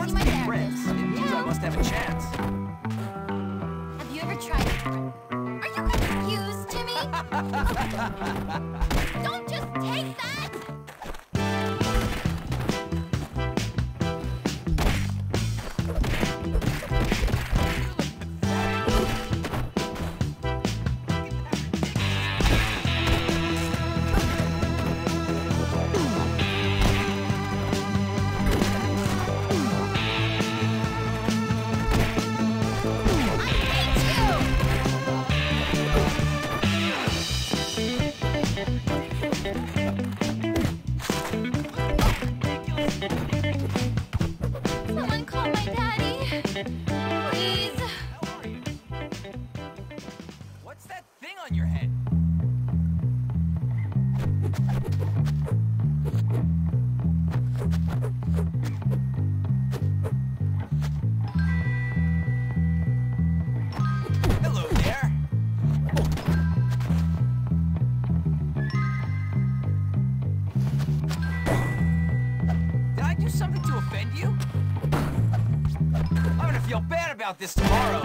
Towards my friends, it means I must have a chance. Have you ever tried it? Are you confused, Jimmy? Don't just take that! This tomorrow.